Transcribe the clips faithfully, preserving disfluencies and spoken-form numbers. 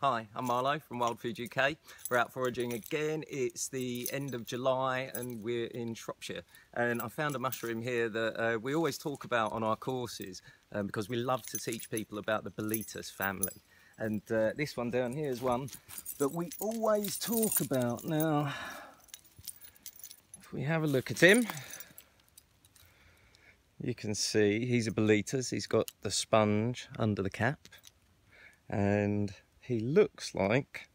Hi, I'm Marlo from Wild Food U K. We're out foraging again. It's the end of July and we're in Shropshire. And I found a mushroom here that uh, we always talk about on our courses um, because we love to teach people about the Boletus family. And uh, this one down here is one that we always talk about. Now, if we have a look at him, you can see he's a Boletus. He's got the sponge under the cap and he looks like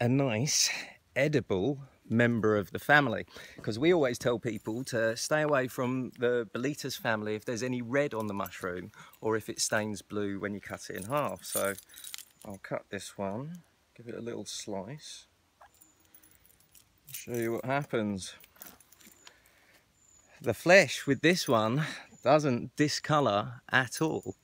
a nice, edible member of the family, because we always tell people to stay away from the Boletus family if there's any red on the mushroom or if it stains blue when you cut it in half. So I'll cut this one, give it a little slice, show you what happens. The flesh with this one doesn't discolour at all.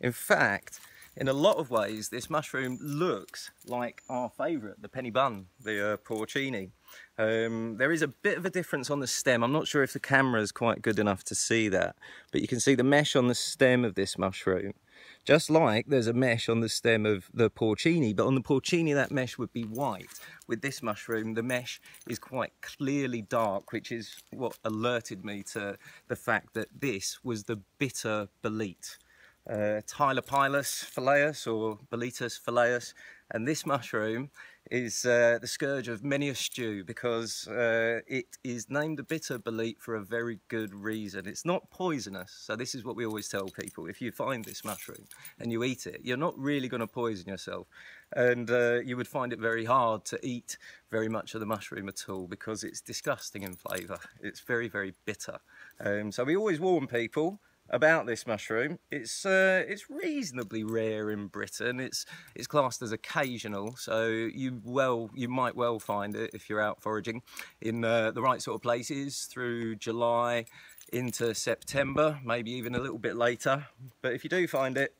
In fact, in a lot of ways, this mushroom looks like our favourite, the penny bun, the uh, porcini. Um, there is a bit of a difference on the stem. I'm not sure if the camera is quite good enough to see that, but you can see the mesh on the stem of this mushroom. Just like there's a mesh on the stem of the porcini, but on the porcini that mesh would be white. With this mushroom, the mesh is quite clearly dark, which is what alerted me to the fact that this was the bitter bolete. Uh, Tylopilus felleus or Boletus felleus, and this mushroom is uh, the scourge of many a stew because uh, it is named the bitter bolete for a very good reason. It's not poisonous, so this is what we always tell people. If you find this mushroom and you eat it, you're not really going to poison yourself, and uh, you would find it very hard to eat very much of the mushroom at all because it's disgusting in flavour. It's very, very bitter. Um, so we always warn people about this mushroom. It's uh, it's reasonably rare in Britain. It's it's classed as occasional, so you well you might well find it if you're out foraging in uh, the right sort of places through July into September, maybe even a little bit later. But if you do find it,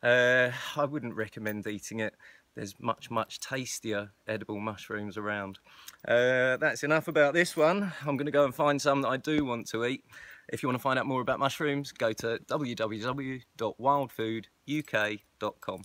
uh, I wouldn't recommend eating it. There's much, much tastier edible mushrooms around. Uh, that's enough about this one. I'm going to go and find some that I do want to eat. If you want to find out more about mushrooms, go to w w w dot wild food u k dot com.